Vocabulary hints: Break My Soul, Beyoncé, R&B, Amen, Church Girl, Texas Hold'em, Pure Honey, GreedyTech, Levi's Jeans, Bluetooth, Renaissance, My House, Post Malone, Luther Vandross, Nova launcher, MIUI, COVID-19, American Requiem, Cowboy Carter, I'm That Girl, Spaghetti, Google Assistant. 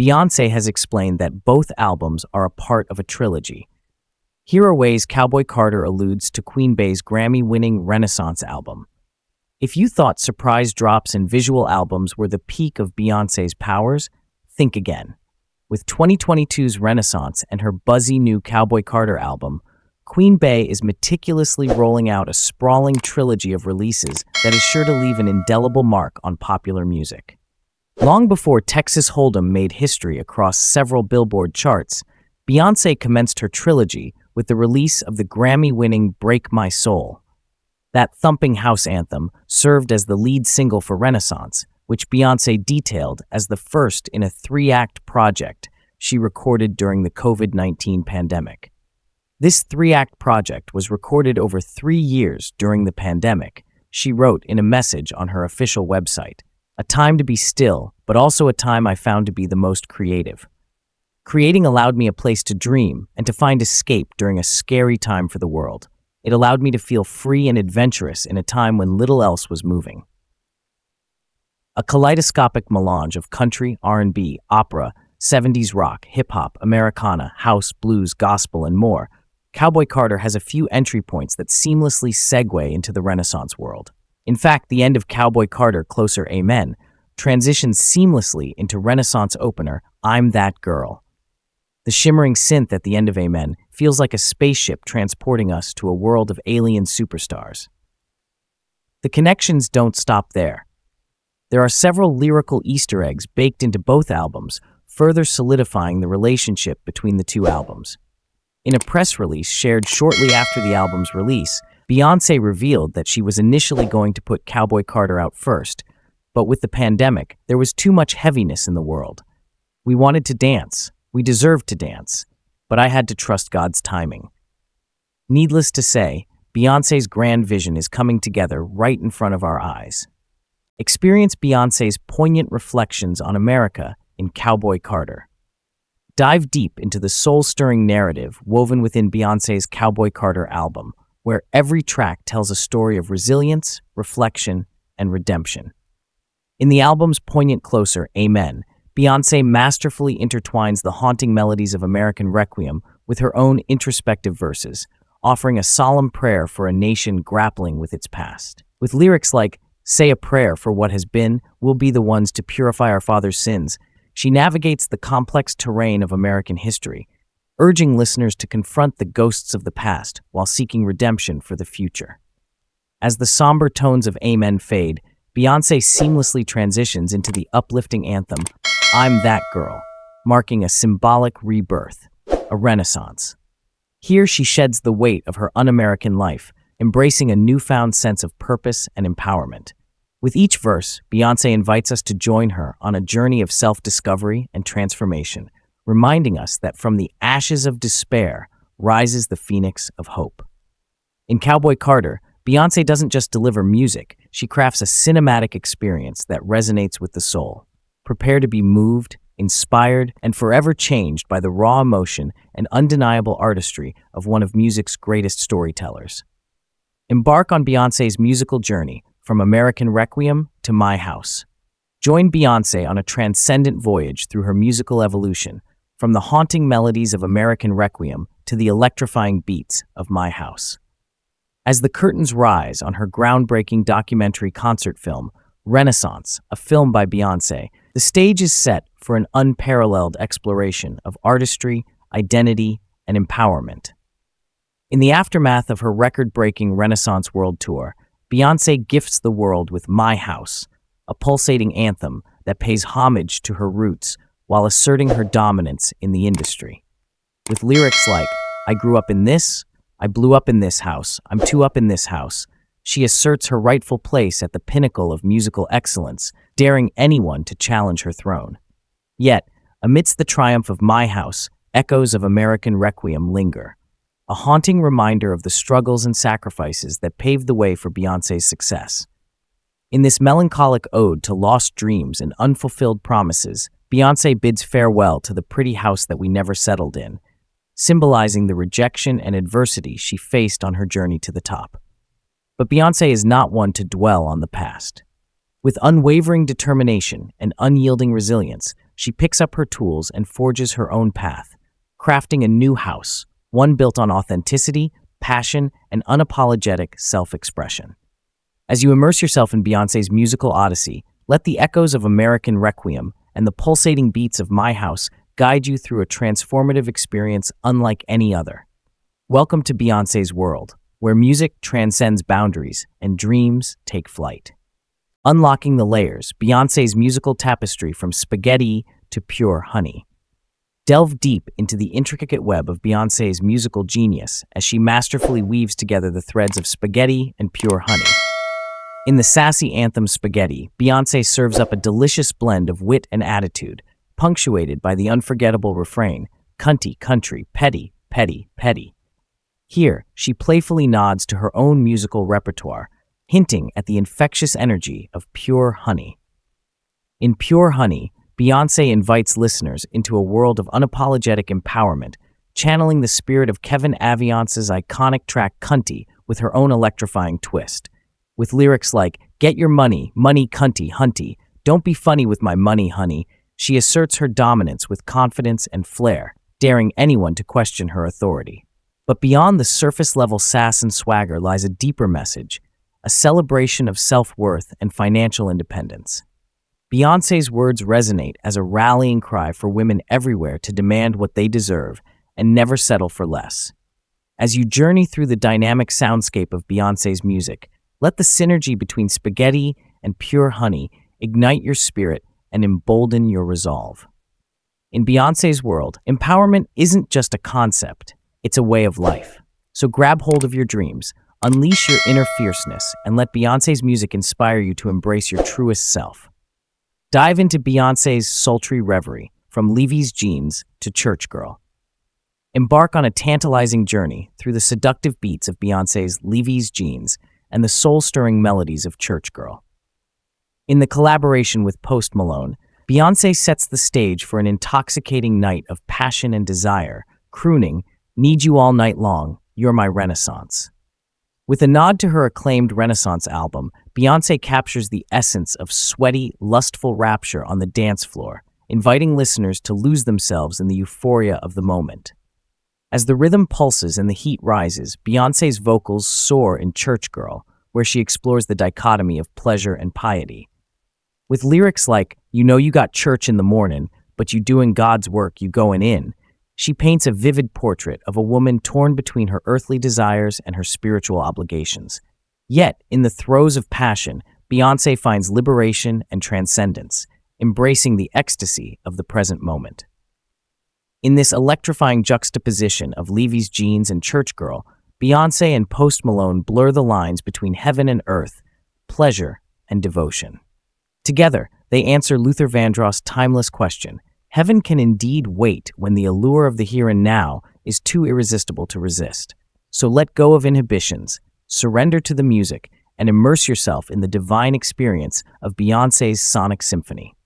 Beyoncé has explained that both albums are a part of a trilogy. Here are ways Cowboy Carter alludes to Queen Bey's Grammy-winning Renaissance album. If you thought surprise drops in visual albums were the peak of Beyoncé's powers, think again. With 2022's Renaissance and her buzzy new Cowboy Carter album, Queen Bey is meticulously rolling out a sprawling trilogy of releases that is sure to leave an indelible mark on popular music. Long before Texas Hold'em made history across several Billboard charts, Beyoncé commenced her trilogy with the release of the Grammy-winning Break My Soul. That thumping house anthem served as the lead single for Renaissance, which Beyoncé detailed as the first in a three-act project she recorded during the COVID-19 pandemic. This three-act project was recorded over 3 years during the pandemic, she wrote in a message on her official website. A time to be still, but also a time I found to be the most creative. Creating allowed me a place to dream and to find escape during a scary time for the world. It allowed me to feel free and adventurous in a time when little else was moving. A kaleidoscopic melange of country, R&B, opera, 70s rock, hip-hop, Americana, house, blues, gospel, and more, Cowboy Carter has a few entry points that seamlessly segue into the Renaissance world. In fact, the end of Cowboy Carter, Closer, Amen, transitions seamlessly into Renaissance opener, I'm That Girl. The shimmering synth at the end of Amen feels like a spaceship transporting us to a world of alien superstars. The connections don't stop there. There are several lyrical Easter eggs baked into both albums, further solidifying the relationship between the two albums. In a press release shared shortly after the album's release, Beyoncé revealed that she was initially going to put Cowboy Carter out first, but with the pandemic, there was too much heaviness in the world. We wanted to dance. We deserved to dance. But I had to trust God's timing. Needless to say, Beyoncé's grand vision is coming together right in front of our eyes. Experience Beyoncé's poignant reflections on America in Cowboy Carter. Dive deep into the soul-stirring narrative woven within Beyoncé's Cowboy Carter album, where every track tells a story of resilience, reflection, and redemption. In the album's poignant Closer, Amen, Beyoncé masterfully intertwines the haunting melodies of American Requiem with her own introspective verses, offering a solemn prayer for a nation grappling with its past. With lyrics like, "Say a prayer for what has been, we'll be the ones to purify our father's sins," she navigates the complex terrain of American history, urging listeners to confront the ghosts of the past while seeking redemption for the future. As the somber tones of Amen fade, Beyoncé seamlessly transitions into the uplifting anthem, I'm That Girl, marking a symbolic rebirth, a renaissance. Here she sheds the weight of her un-American life, embracing a newfound sense of purpose and empowerment. With each verse, Beyoncé invites us to join her on a journey of self-discovery and transformation, reminding us that from the ashes of despair rises the phoenix of hope. In Cowboy Carter, Beyoncé doesn't just deliver music, she crafts a cinematic experience that resonates with the soul. Prepare to be moved, inspired, and forever changed by the raw emotion and undeniable artistry of one of music's greatest storytellers. Embark on Beyoncé's musical journey from American Requiem to My House. Join Beyoncé on a transcendent voyage through her musical evolution, from the haunting melodies of American Requiem to the electrifying beats of My House. As the curtains rise on her groundbreaking documentary concert film, Renaissance, a film by Beyoncé, the stage is set for an unparalleled exploration of artistry, identity, and empowerment. In the aftermath of her record-breaking Renaissance World Tour, Beyoncé gifts the world with My House, a pulsating anthem that pays homage to her roots while asserting her dominance in the industry. With lyrics like, I grew up in this, I blew up in this house, I'm too up in this house, she asserts her rightful place at the pinnacle of musical excellence, daring anyone to challenge her throne. Yet, amidst the triumph of My House, echoes of American Requiem linger, a haunting reminder of the struggles and sacrifices that paved the way for Beyoncé's success. In this melancholic ode to lost dreams and unfulfilled promises, Beyoncé bids farewell to the pretty house that we never settled in, symbolizing the rejection and adversity she faced on her journey to the top. But Beyoncé is not one to dwell on the past. With unwavering determination and unyielding resilience, she picks up her tools and forges her own path, crafting a new house, one built on authenticity, passion, and unapologetic self-expression. As you immerse yourself in Beyoncé's musical odyssey, let the echoes of American Requiem and the pulsating beats of My House guide you through a transformative experience unlike any other. Welcome to Beyoncé's world, where music transcends boundaries and dreams take flight. Unlocking the layers, Beyoncé's musical tapestry from Spaghetti to Pure Honey. Delve deep into the intricate web of Beyoncé's musical genius as she masterfully weaves together the threads of Spaghetti and Pure Honey. In the sassy anthem Spaghetti, Beyoncé serves up a delicious blend of wit and attitude, punctuated by the unforgettable refrain, "Cunty, country, petty, petty, petty." Here, she playfully nods to her own musical repertoire, hinting at the infectious energy of Pure Honey. In Pure Honey, Beyoncé invites listeners into a world of unapologetic empowerment, channeling the spirit of Kevin Aviance's iconic track Cunty with her own electrifying twist. With lyrics like, "Get your money, money cunty, hunty, don't be funny with my money, honey," she asserts her dominance with confidence and flair, daring anyone to question her authority. But beyond the surface-level sass and swagger lies a deeper message, a celebration of self-worth and financial independence. Beyoncé's words resonate as a rallying cry for women everywhere to demand what they deserve and never settle for less. As you journey through the dynamic soundscape of Beyoncé's music, let the synergy between Spaghetti and Pure Honey ignite your spirit and embolden your resolve. In Beyoncé's world, empowerment isn't just a concept, it's a way of life. So grab hold of your dreams, unleash your inner fierceness, and let Beyoncé's music inspire you to embrace your truest self. Dive into Beyoncé's sultry reverie, from Levi's Jeans to Church Girl. Embark on a tantalizing journey through the seductive beats of Beyoncé's Levi's Jeans and the soul-stirring melodies of Church Girl. In the collaboration with Post Malone, Beyoncé sets the stage for an intoxicating night of passion and desire, crooning "Need You All Night Long, You're My Renaissance." With a nod to her acclaimed Renaissance album, Beyoncé captures the essence of sweaty, lustful rapture on the dance floor, inviting listeners to lose themselves in the euphoria of the moment. As the rhythm pulses and the heat rises, Beyoncé's vocals soar in Church Girl, where she explores the dichotomy of pleasure and piety. With lyrics like, "You know you got church in the morning, but you doing God's work, you going in," she paints a vivid portrait of a woman torn between her earthly desires and her spiritual obligations. Yet, in the throes of passion, Beyoncé finds liberation and transcendence, embracing the ecstasy of the present moment. In this electrifying juxtaposition of Levi's Jeans and Church Girl, Beyoncé and Post Malone blur the lines between heaven and earth, pleasure and devotion. Together, they answer Luther Vandross' timeless question, "Heaven can indeed wait when the allure of the here and now is too irresistible to resist." So let go of inhibitions, surrender to the music, and immerse yourself in the divine experience of Beyoncé's sonic symphony.